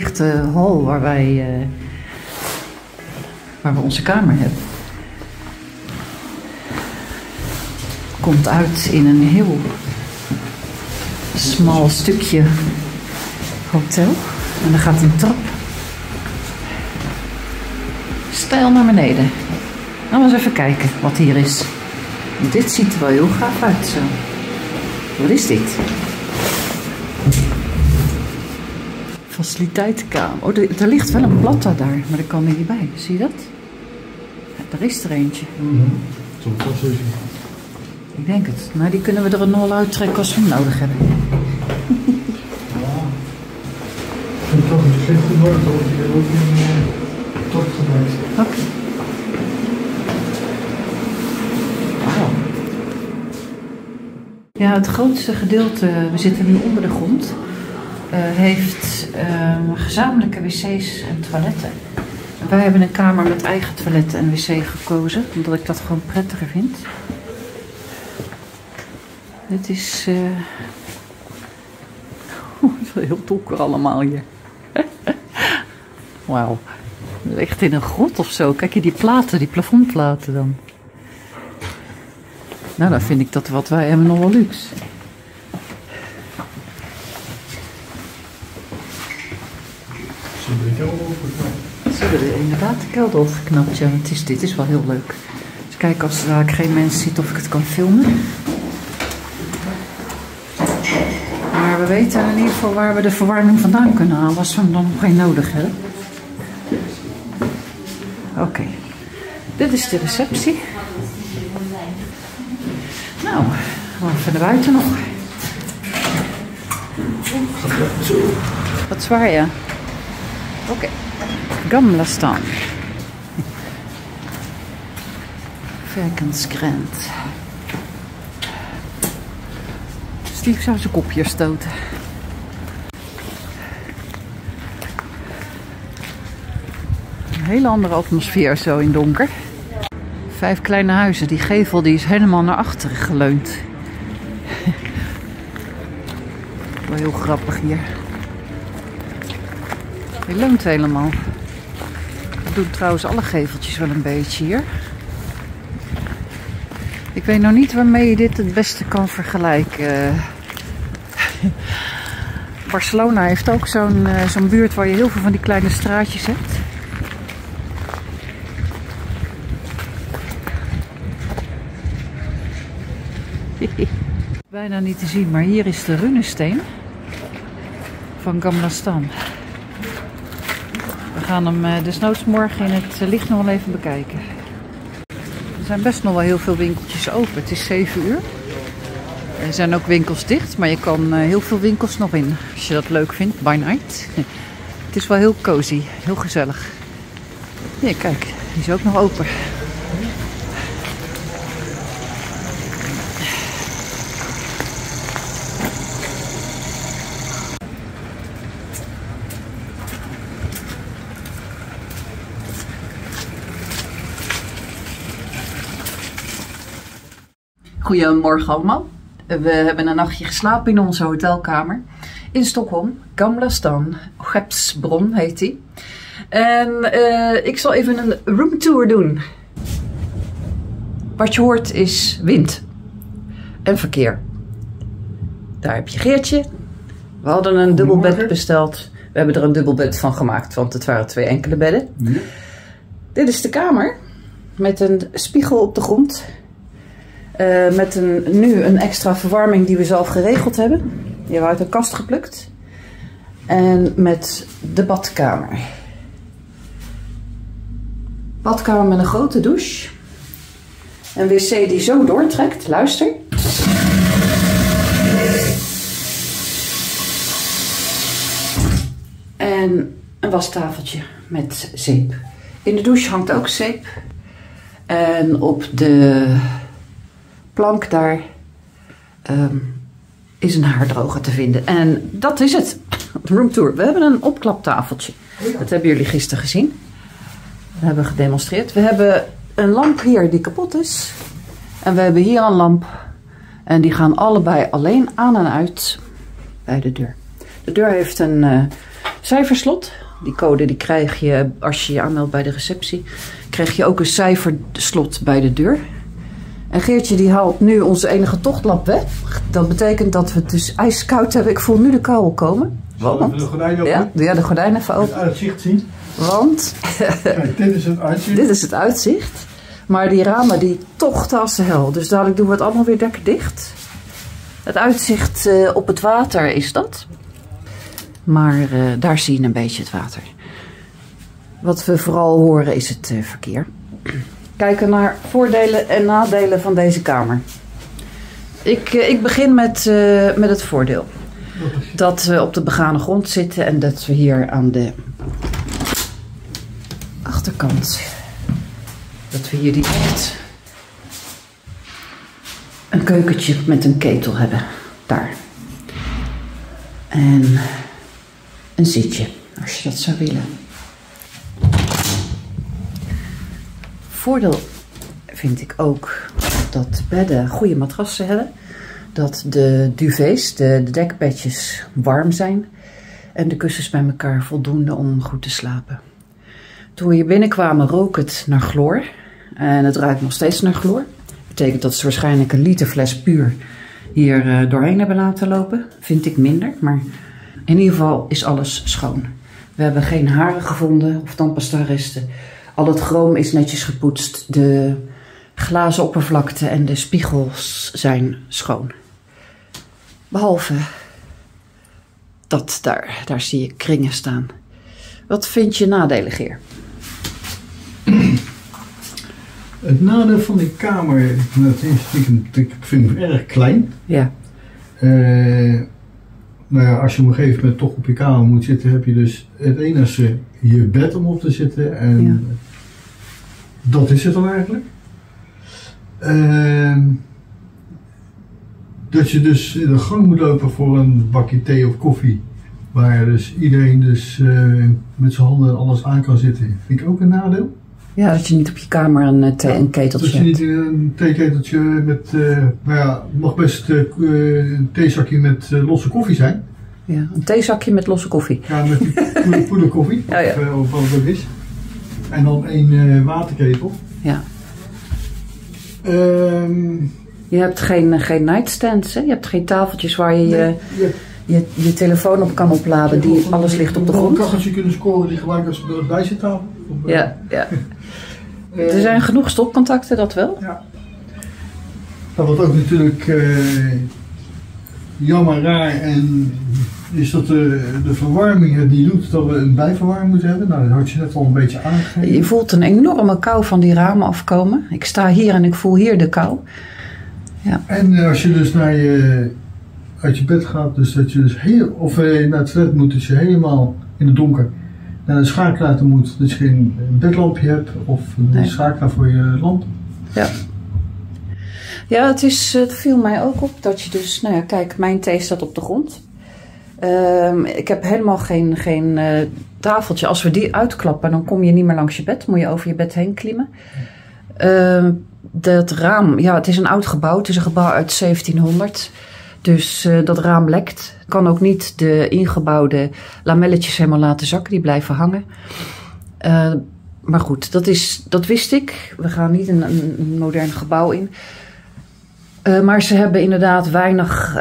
verlichte hal waar we onze kamer hebben. Komt uit in een heel smal stukje hotel. En er gaat een trap steil naar beneden. Nou, eens even kijken wat hier is. Dit ziet er wel heel gaaf uit zo. Wat is dit? Faciliteitenkamer. Oh, er ligt wel een platta daar, maar dat kan er niet bij. Zie je dat? Ja, daar is er eentje. Soms wel zo. Ik denk het. Nou, die kunnen we er nog wel uittrekken als we hem nodig hebben. Oké. Okay. Wow. Ja, het grootste gedeelte, we zitten nu onder de grond, heeft gezamenlijke wc's en toiletten. En wij hebben een kamer met eigen toilet en wc gekozen, omdat ik dat gewoon prettiger vind. Het is heel donker allemaal hier. Wauw. Echt in een grot of zo. Kijk je die platen, die plafondplaten dan. Nou, dan vind ik dat wat wij hebben nog wel luxe. Ze hebben de kelder opgeknapt. Ze hebben inderdaad de kelder opgeknapt, ja. Dit is wel heel leuk. Dus kijk, als er daar geen mensen ziet of ik het kan filmen. Maar we weten in ieder geval waar we de verwarming vandaan kunnen halen als we hem dan nog geen nodig hebben. Oké, dit is de receptie. Nou, even naar buiten nog. Wat zwaar, ja. Oké, Gamla Stan. Verkenskrent. Steve zou zijn kopje stoten. Een hele andere atmosfeer zo in donker. 5 kleine huizen. Die gevel die is helemaal naar achteren geleund. Wel heel grappig hier. Hij leunt helemaal. Dat doen trouwens alle geveltjes wel een beetje hier. Ik weet nog niet waarmee je dit het beste kan vergelijken. Barcelona heeft ook zo'n buurt waar je heel veel van die kleine straatjes hebt. Bijna niet te zien, maar hier is de runensteen van Gamla Stan. We gaan hem desnoods morgen in het licht nog wel even bekijken. Er zijn best nog wel heel veel winkeltjes open. Het is 7 uur. Er zijn ook winkels dicht, maar je kan heel veel winkels nog in. Als je dat leuk vindt, by night. Het is wel heel cozy, heel gezellig. Hier, kijk, die is ook nog open. Goedemorgen allemaal. We hebben een nachtje geslapen in onze hotelkamer in Stockholm, Gamla Stan, Skeppsbron heet die. En ik zal even een roomtour doen. Wat je hoort is wind en verkeer. Daar heb je Geertje. We hadden een dubbelbed besteld. We hebben er een dubbelbed van gemaakt, want het waren 2 enkele bedden. Nee. Dit is de kamer met een spiegel op de grond. Met nu een extra verwarming die we zelf geregeld hebben. Die hebben we uit de kast geplukt. En met de badkamer. Badkamer met een grote douche. Een wc die zo doortrekt. Luister. En een wastafeltje met zeep. In de douche hangt ook zeep. En op de plank daar is een haardroger te vinden. En dat is het. Roomtour. We hebben een opklaptafeltje. Dat hebben jullie gisteren gezien. We hebben gedemonstreerd. We hebben een lamp hier die kapot is. En we hebben hier een lamp. En die gaan allebei alleen aan en uit bij de deur. De deur heeft een cijferslot. Die code die krijg je als je je aanmeldt bij de receptie. Krijg je ook een cijferslot bij de deur. En Geertje die haalt nu onze enige tochtlamp weg. Dat betekent dat we het dus ijskoud hebben. Ik voel nu de kou al komen. Zal ik de gordijnen open? Ja, de gordijnen even open. Het uitzicht zien. Want kijk, dit is het uitzicht. Dit is het uitzicht. Maar die ramen die tochten als de hel. Dus dadelijk doen we het allemaal weer lekker dicht. Het uitzicht op het water is dat. Maar daar zie je een beetje het water. Wat we vooral horen is het verkeer. Kijken naar voordelen en nadelen van deze kamer. Ik begin met het voordeel. Dat we op de begane grond zitten en dat we hier aan de achterkant, dat we hier direct een keukentje met een ketel hebben. Daar. En een zitje, als je dat zou willen. Voordeel vind ik ook dat bedden goede matrassen hebben. Dat de duvets, de dekbedjes, warm zijn. En de kussens bij elkaar voldoende om goed te slapen. Toen we hier binnenkwamen rook het naar chloor. En het ruikt nog steeds naar chloor. Dat betekent dat ze waarschijnlijk een literfles puur hier doorheen hebben laten lopen. Vind ik minder, maar in ieder geval is alles schoon. We hebben geen haren gevonden of tandpastaresten. Al het chroom is netjes gepoetst. De glazen oppervlakte en de spiegels zijn schoon. Behalve dat daar zie je kringen staan. Wat vind je nadelig hier? Het nadeel van die kamer, dat is, ik vind hem erg klein. Ja. Nou ja, als je op een gegeven moment toch op je kamer moet zitten, heb je dus het enige je bed om op te zitten. En ja, dat is het dan eigenlijk. Dat je dus in de gang moet lopen voor een bakje thee of koffie. Waar dus iedereen dus met zijn handen alles aan kan zitten. Vind ik ook een nadeel. Ja, dat je niet op je kamer een keteltje hebt. Dat je niet een theeketeltje met, nou ja, mag best een theezakje met losse koffie zijn. Ja, een theezakje met losse koffie. Ja, met die poederkoffie, ja, ja. Of wat het ook is. En dan één waterketel. Ja. Je hebt geen nightstands, hè? Je hebt geen tafeltjes waar je je telefoon op kan opladen, die alles ligt op de grond. Je kan een kacheltje kunnen scoren die gelijk als de bijzettafel. Ja, ja. Er zijn genoeg stopcontacten, dat wel. Ja. Nou, wat ook natuurlijk jammer raar en is dat de verwarming die doet dat we een bijverwarming moeten hebben. Nou, dat had je net al een beetje aangegeven. Je voelt een enorme kou van die ramen afkomen. Ik sta hier en ik voel hier de kou. Ja. En als je dus naar uit je bed gaat, dus dat je dus heel, of naar het toilet moet, dat je helemaal in het donker naar een schakelaar moet, dat je geen bedlampje hebt of een schakelaar voor je lamp. Ja. Ja, het viel mij ook op dat je dus, nou ja, kijk, mijn thee staat op de grond. Ik heb helemaal geen tafeltje. Als we die uitklappen, dan kom je niet meer langs je bed. Moet je over je bed heen klimmen. Dat raam, ja, het is een oud gebouw. Het is een gebouw uit 1700. Dus dat raam lekt. Kan ook niet de ingebouwde lamelletjes helemaal laten zakken. Die blijven hangen. Maar goed, dat wist ik. We gaan niet een modern gebouw in. Maar ze hebben inderdaad weinig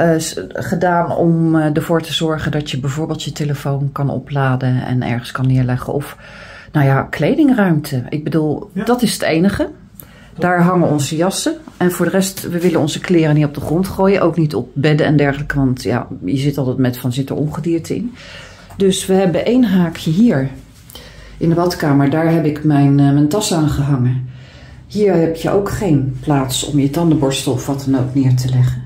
gedaan om ervoor te zorgen dat je bijvoorbeeld je telefoon kan opladen en ergens kan neerleggen. Of, nou ja, kledingruimte. Ik bedoel, ja, dat is het enige. Daar hangen onze jassen. En voor de rest, we willen onze kleren niet op de grond gooien. Ook niet op bedden en dergelijke. Want ja, je zit altijd met van, zit er ongedierte in. Dus we hebben één haakje hier in de badkamer. Daar heb ik mijn tas aan gehangen. Hier heb je ook geen plaats om je tandenborstel of wat dan ook neer te leggen.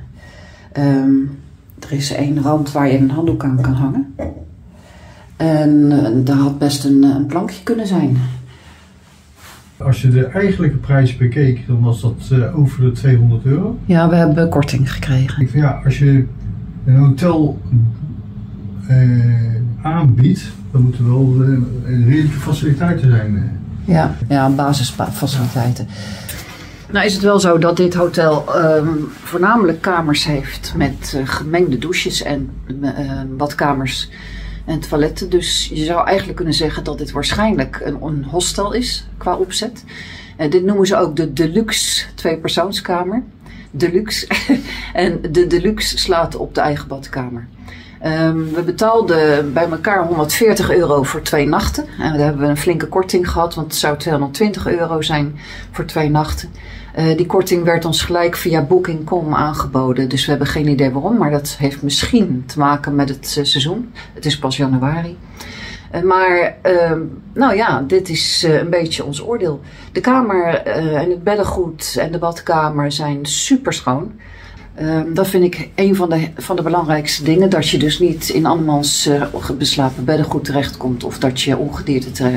Er is één rand waar je een handdoek aan kan hangen. En daar had best een plankje kunnen zijn. Als je de eigenlijke prijs bekeek, dan was dat over de €200. Ja, we hebben korting gekregen. Ja, als je een hotel aanbiedt, dan moeten wel redelijke faciliteiten zijn. Ja, ja, basisfaciliteiten. Nou is het wel zo dat dit hotel voornamelijk kamers heeft met gemengde douches en badkamers. en toiletten. Dus je zou eigenlijk kunnen zeggen dat dit waarschijnlijk een hostel is qua opzet. Dit noemen ze ook de deluxe tweepersoonskamer. Deluxe. En de deluxe slaat op de eigen badkamer. We betaalden bij elkaar €140 voor 2 nachten. En daar hebben we een flinke korting gehad, want het zou €220 zijn voor 2 nachten. Die korting werd ons gelijk via Booking.com aangeboden. Dus we hebben geen idee waarom, maar dat heeft misschien te maken met het seizoen. Het is pas januari. Nou ja, dit is een beetje ons oordeel. De kamer en het beddengoed en de badkamer zijn super schoon. Dat vind ik een van de belangrijkste dingen. Dat je dus niet in andermans beslapen beddengoed terechtkomt. Of dat je ongedierte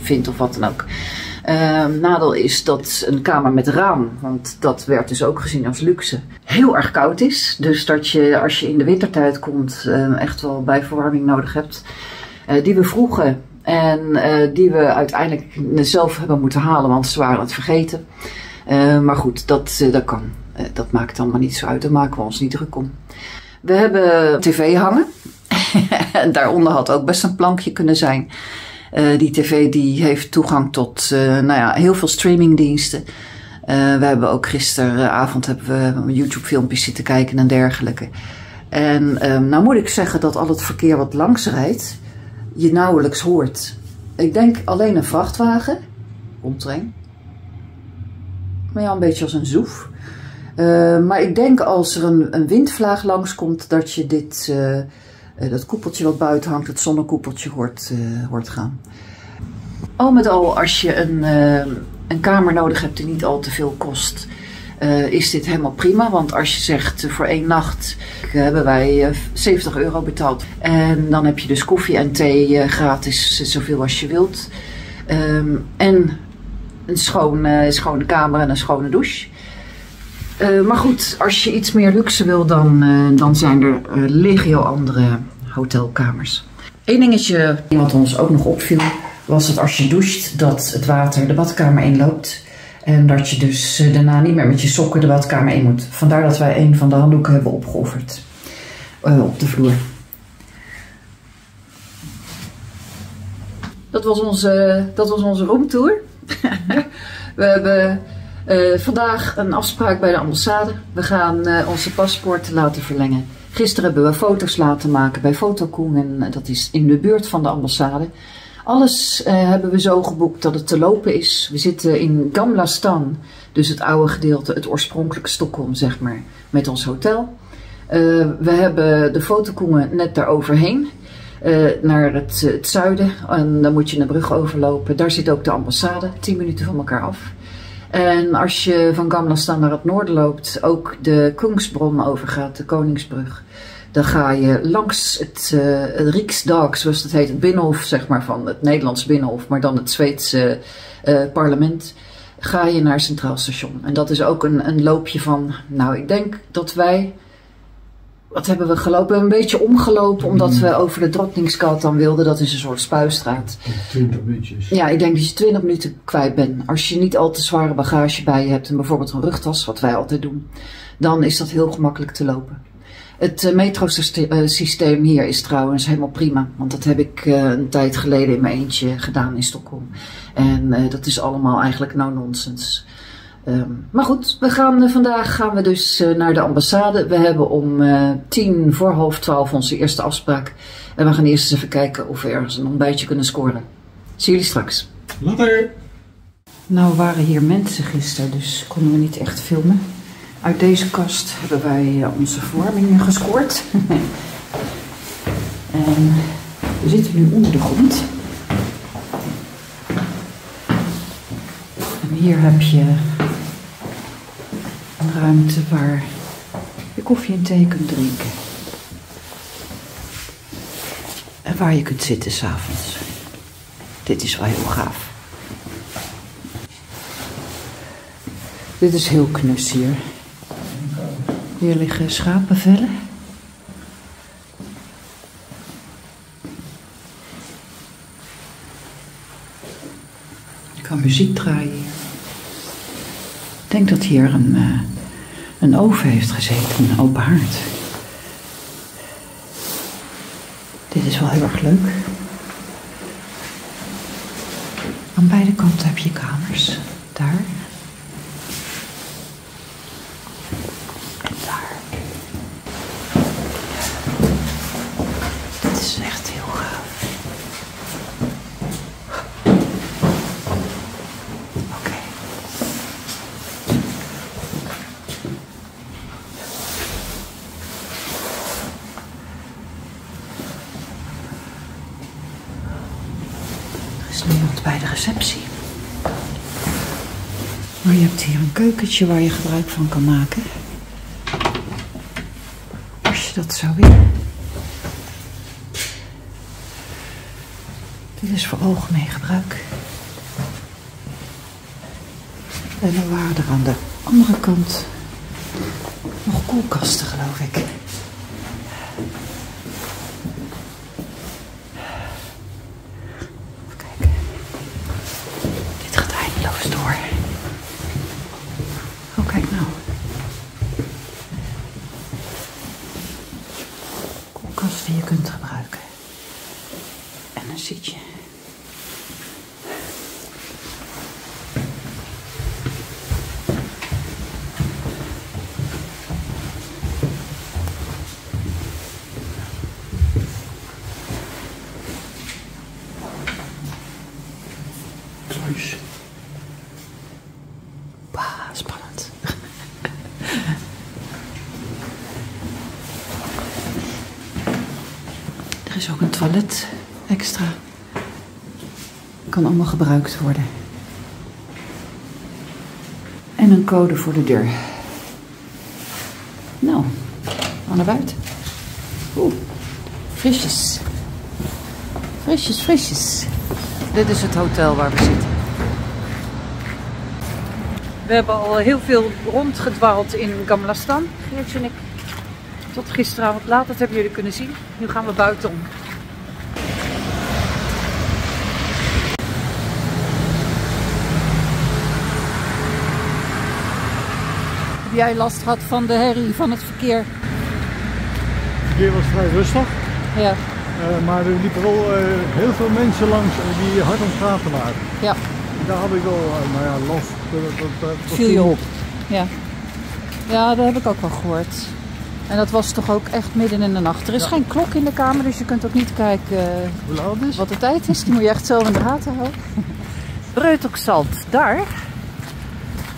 vindt of wat dan ook. Nadeel is dat een kamer met raam, want dat werd dus ook gezien als luxe, heel erg koud is. Dus dat je als je in de wintertijd komt echt wel bijverwarming nodig hebt. Die we vroegen en die we uiteindelijk zelf hebben moeten halen, want ze waren het vergeten. Maar goed, dat kan. Dat maakt allemaal niet zo uit, daar maken we ons niet druk om. We hebben tv hangen. Daaronder had ook best een plankje kunnen zijn. Die tv die heeft toegang tot heel veel streamingdiensten. We hebben ook gisteravond YouTube filmpjes zitten kijken en dergelijke. En nou moet ik zeggen dat al het verkeer wat langs rijdt, je nauwelijks hoort. Ik denk alleen een vrachtwagen. Komt er een. Maar ja, een beetje als een zoef. Maar ik denk als er een windvlaag langskomt, dat je dat koepeltje wat buiten hangt, het zonnekoepeltje, hoort gaan. Al met al, als je een kamer nodig hebt die niet al te veel kost, is dit helemaal prima. Want als je zegt voor 1 nacht hebben wij €70 betaald. En dan heb je dus koffie en thee gratis, zoveel als je wilt. En een schone kamer en een schone douche. Maar goed, als je iets meer luxe wil, dan zijn er legio andere hotelkamers. Eén dingetje wat ons ook nog opviel, was dat als je doucht, dat het water de badkamer inloopt. En dat je dus daarna niet meer met je sokken de badkamer in moet. Vandaar dat wij een van de handdoeken hebben opgeofferd op de vloer. Dat was onze roomtour. We hebben vandaag een afspraak bij de ambassade. We gaan onze paspoort laten verlengen. Gisteren hebben we foto's laten maken bij Foto Kungen. Dat is in de buurt van de ambassade. Alles hebben we zo geboekt dat het te lopen is. We zitten in Gamla Stan, dus het oude gedeelte, het oorspronkelijke Stockholm, zeg maar, met ons hotel. We hebben de Foto Kungen net daaroverheen, naar het zuiden. En dan moet je een brug overlopen. Daar zit ook de ambassade, 10 minuten van elkaar af. En als je van Gamla Stan naar het noorden loopt, ook de Kungsbron overgaat, de Koningsbrug. Dan ga je langs het Riksdag, zoals dat heet, het binnenhof, zeg maar, van het Nederlands binnenhof, maar dan het Zweedse parlement, ga je naar Centraal Station. En dat is ook een loopje van, nou, ik denk dat wij, wat hebben we gelopen? We hebben een beetje omgelopen, omdat we over de Drottningstraat dan wilden. Dat is een soort spuistraat. 20 minuutjes. Ja, ik denk dat je 20 minuten kwijt bent. Als je niet al te zware bagage bij je hebt en bijvoorbeeld een rugtas, wat wij altijd doen, dan is dat heel gemakkelijk te lopen. Het metrosysteem hier is trouwens helemaal prima. Want dat heb ik een tijd geleden in mijn eentje gedaan in Stockholm. En dat is allemaal eigenlijk nou nonsens. Maar goed, vandaag gaan we dus naar de ambassade. We hebben om 12:10 onze eerste afspraak. En we gaan eerst eens even kijken of we ergens een ontbijtje kunnen scoren. Zie jullie straks. Later! Nou waren hier mensen gisteren, dus konden we niet echt filmen. Uit deze kast hebben wij onze verwarming gescoord. En we zitten nu onder de grond. En hier heb je een ruimte waar je koffie en thee kunt drinken. En waar je kunt zitten 's avonds. Dit is wel heel gaaf. Dit is heel knus hier. Hier liggen schapenvellen. Ik kan muziek draaien. Ik denk dat hier een oven heeft gezeten, een open haard. Dit is wel heel erg leuk. Aan beide kanten heb je kamers. Daar. En daar. Dit is echt heel gaaf. Oké. Er is niemand bij de receptie. Maar je hebt hier een keukentje waar je gebruik van kan maken. Als je dat zou willen. Dit is voor algemeen gebruik. En dan waren er aan de andere kant nog koelkasten, geloof ik. Kijk, dit gaat eindeloos door. Oh, kijk nou. Koelkast die je kunt gebruiken. En een zitje. Er is ook een toilet extra. Kan allemaal gebruikt worden. En een code voor de deur. Nou, aan de buiten. Oeh, frisjes. Frisjes, frisjes. Dit is het hotel waar we zitten. We hebben al heel veel rondgedwaald in Gamla Stan, Geertje en ik. Tot gisteravond laat, dat hebben jullie kunnen zien. Nu gaan we buitenom. Heb jij last gehad van de herrie, van het verkeer? Het verkeer was vrij rustig. Ja. Maar er liepen wel heel veel mensen langs die hard om straten waren. Ja. Daar had ik wel last. Dat viel je op. Ja. Ja, dat heb ik ook wel gehoord. En dat was toch ook echt midden in de nacht. Er is geen klok in de kamer, dus je kunt ook niet kijken wat de tijd is. Die moet je echt zelf in de gaten houden. Breut ook salt. Daar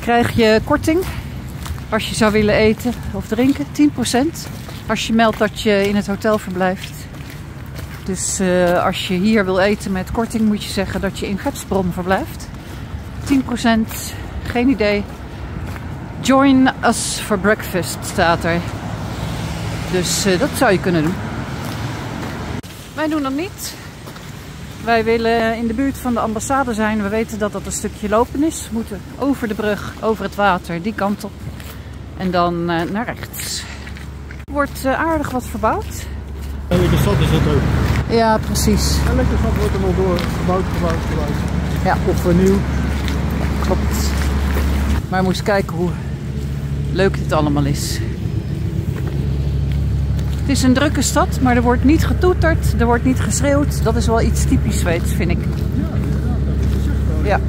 krijg je korting als je zou willen eten of drinken. 10% als je meldt dat je in het hotel verblijft. Dus als je hier wil eten met korting moet je zeggen dat je in Skeppsbron verblijft. 10%, geen idee. Join us for breakfast staat er. Dus dat zou je kunnen doen. Wij doen dat niet. Wij willen in de buurt van de ambassade zijn. We weten dat dat een stukje lopen is. We moeten over de brug, over het water, die kant op. En dan naar rechts. Er wordt aardig wat verbouwd. Elke stad is dat ook. Ja, precies. Elke stad wordt er wel door. Gebouwd. Ja. Of vernieuwd. Klopt. Maar we moesten kijken hoe leuk dit allemaal is. Het is een drukke stad, maar er wordt niet getoeterd, er wordt niet geschreeuwd. Dat is wel iets typisch Zweeds, vind ik. Ja, inderdaad, dat is echt wel. Ja,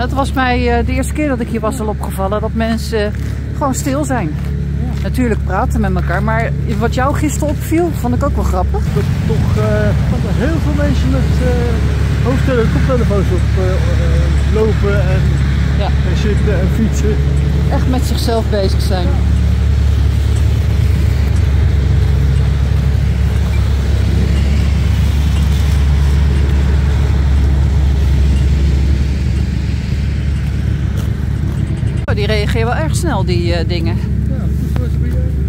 dat was mij de eerste keer dat ik hier was al opgevallen, dat mensen gewoon stil zijn. Ja. Natuurlijk praten met elkaar, maar wat jou gisteren opviel, vond ik ook wel grappig. Dat toch heel veel mensen met koptelefoons op lopen en zitten en fietsen. Echt met zichzelf bezig zijn. Ja. Die reageren wel erg snel, die dingen.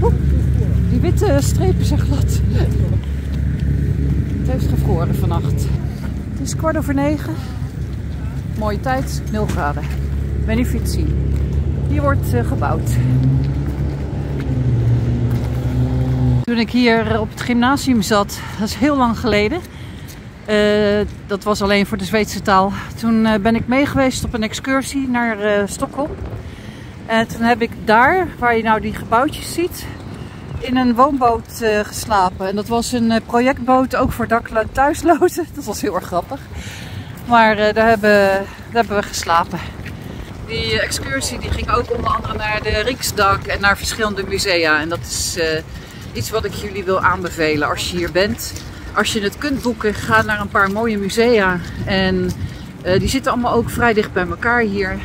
Oep, die witte strepen zijn glad. Het heeft gevroren vannacht. Het is 9:15. Mooie tijd, 0 graden. Benefiet zien. Hier wordt gebouwd. Toen ik hier op het gymnasium zat, dat is heel lang geleden. Dat was alleen voor de Zweedse taal. Toen ben ik meegeweest op een excursie naar Stockholm. En toen heb ik daar, waar je nou die gebouwtjes ziet, in een woonboot geslapen. En dat was een projectboot, ook voor thuislozen. Dat was heel erg grappig. Maar daar hebben we geslapen. Die excursie die ging ook onder andere naar de Riksdag en naar verschillende musea. En dat is iets wat ik jullie wil aanbevelen als je hier bent. Als je het kunt boeken, ga naar een paar mooie musea. En die zitten allemaal ook vrij dicht bij elkaar hier.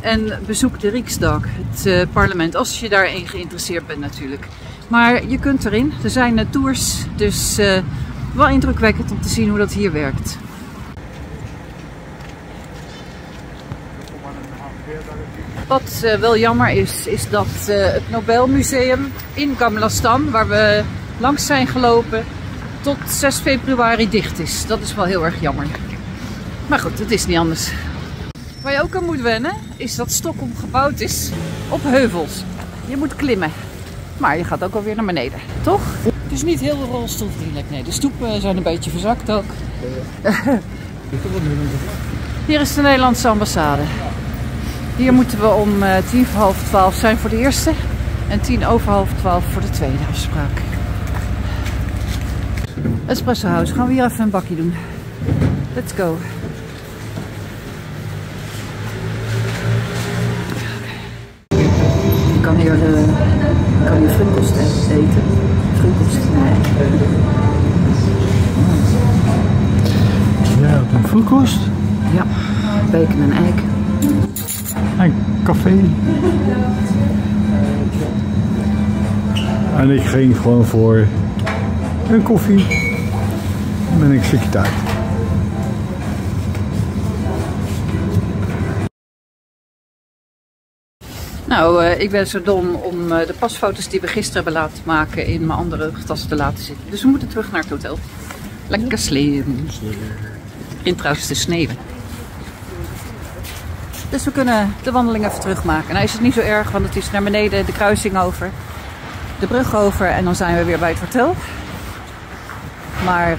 En bezoek de Riksdag, het parlement, als je daarin geïnteresseerd bent natuurlijk. Maar je kunt erin, er zijn tours, dus wel indrukwekkend om te zien hoe dat hier werkt. Wat wel jammer is, is dat het Nobelmuseum in Gamla Stan, waar we langs zijn gelopen, tot 6 februari dicht is. Dat is wel heel erg jammer. Maar goed, het is niet anders. Waar je ook aan moet wennen, is dat Stockholm gebouwd is op heuvels. Je moet klimmen, maar je gaat ook alweer naar beneden, toch? Het is niet heel rolstoelvriendelijk, nee. De stoepen zijn een beetje verzakt ook. Hier is de Nederlandse ambassade. Hier moeten we om 11:45 zijn voor de eerste en 11:10 voor de tweede afspraak. Espresso House, gaan we hier even een bakje doen. Let's go. Je kan hier frietkost eten. Frietkost, nee. Ja, een frietkost? Ja, bacon en ei. En café. En ik ging gewoon voor een koffie en een stukje taart. Nou, ik ben zo dom om de pasfoto's die we gisteren hebben laten maken in mijn andere tas te laten zitten. Dus we moeten terug naar het hotel. Lekker slim. In trouwens te sneeuwen. Dus we kunnen de wandeling even terugmaken. Nou is het niet zo erg, want het is naar beneden de kruising over. De brug over en dan zijn we weer bij het hotel. Maar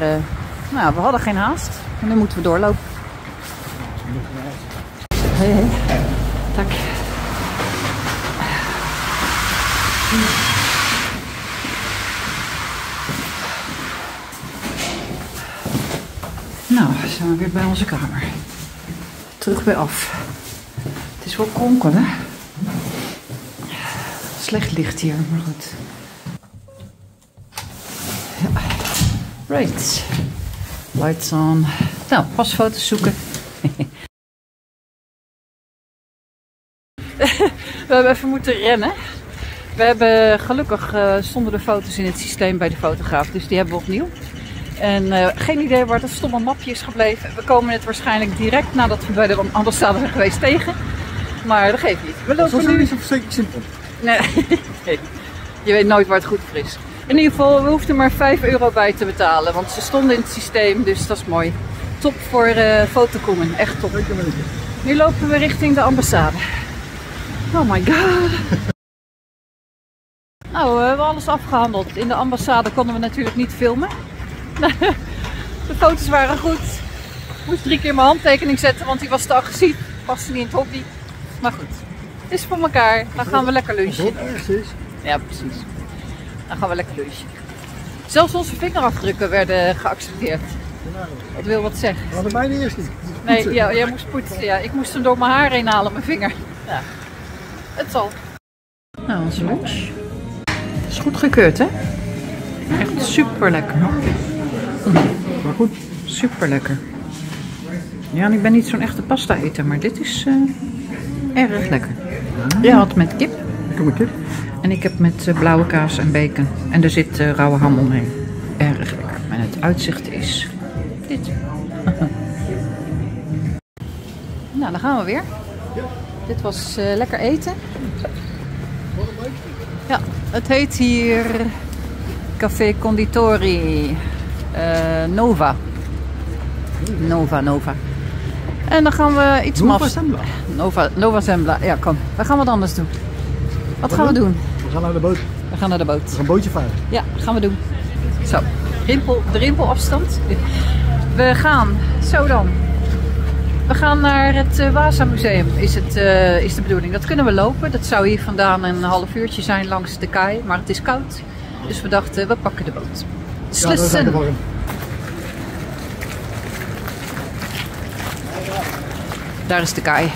nou, we hadden geen haast. En nu moeten we doorlopen. Hey, hey. Dank. Nou, zijn we weer bij onze kamer. Terug bij af. Het is wel konkel, hè? Slecht licht hier, maar goed. Ja. Right. Lights on. Nou, pasfoto's zoeken. We hebben even moeten rennen. We hebben gelukkig stonden de foto's in het systeem bij de fotograaf, dus die hebben we opnieuw. En geen idee waar dat stomme mapje is gebleven. We komen het waarschijnlijk direct nadat we bij de ambassade zijn geweest tegen. Maar dat geeft niet. We lopen nu... Zo is het zeker simpel. Nee. Je weet nooit waar het goed voor is. In ieder geval, we hoefden maar €5 bij te betalen. Want ze stonden in het systeem, dus dat is mooi. Top voor Foto Kungen. Echt top. Nu lopen we richting de ambassade. Oh my god. Nou, we hebben alles afgehandeld. In de ambassade konden we natuurlijk niet filmen. De foto's waren goed. Ik moest 3 keer mijn handtekening zetten, want die was te agressief. Paste niet in het hobby. Maar goed, het is voor elkaar. Dan gaan we lekker lunchen. Ja, precies. Dan gaan we lekker lunchen. Zelfs onze vingerafdrukken werden geaccepteerd. Dat wil wat zeggen. Dat hadden mij de eerste niet. Nee, ja, jij moest poetsen. Ja. Ik moest hem door mijn haar heen halen, mijn vinger. Ja. Het zal. Nou, onze lunch. Het is goed gekeurd, hè? Echt super lekker. Maar goed, super lekker. Ja, en ik ben niet zo'n echte pasta eter, maar dit is erg lekker. Je had met kip. Ik heb met kip. En ik heb met blauwe kaas en bacon. En er zit rauwe ham omheen. Erg lekker. En het uitzicht is dit. Nou, dan gaan we weer. Ja. Dit was lekker eten. Ja, het heet hier Café Conditori Nova. Nova. En dan gaan we iets maf. Nova Sembla. Ja, kom. We gaan wat anders doen. Wat gaan we doen? We gaan naar de boot. We gaan naar de boot. We gaan een bootje varen. Ja, dat gaan we doen. Zo. De rimpelafstand. We gaan. Zo dan. We gaan naar het Waza Museum, is de bedoeling. Dat kunnen we lopen. Dat zou hier vandaan een half uurtje zijn langs de kaai. Maar het is koud, dus we dachten we pakken de boot. Slussen! Ja, daar is de kaai.